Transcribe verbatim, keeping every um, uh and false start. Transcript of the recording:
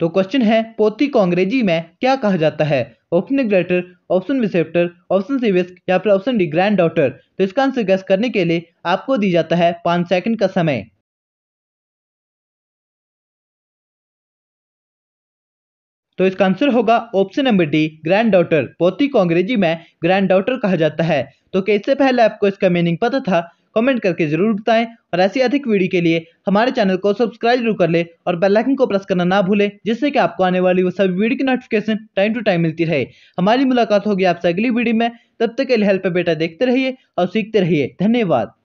तो क्वेश्चन है पोथी को अंग्रेजी में क्या कहा जाता है। Option A greater, option B sceptre, option C whisk या फिर ऑप्शन डी ग्रैंड डॉटर। तो इसका आंसर गैस करने के लिए आपको दी जाता है पाँच सेकंड का समय। तो इसका आंसर होगा option number D granddaughter. पोथी को अंग्रेजी में ग्रैंड डॉटर कहा जाता है। तो क्या इससे पहले आपको इसका मीनिंग पता था? कमेंट करके जरूर बताएं और ऐसी अधिक वीडियो के लिए हमारे चैनल को सब्सक्राइब जरूर कर ले और बेल आइकन को प्रेस करना ना भूलें, जिससे कि आपको आने वाली वो सभी वीडियो की नोटिफिकेशन टाइम टू टाइम मिलती रहे। हमारी मुलाकात होगी आपसे अगली वीडियो में, तब तक के लिए हेल्प बेटा देखते रहिए और सीखते रहिए। धन्यवाद।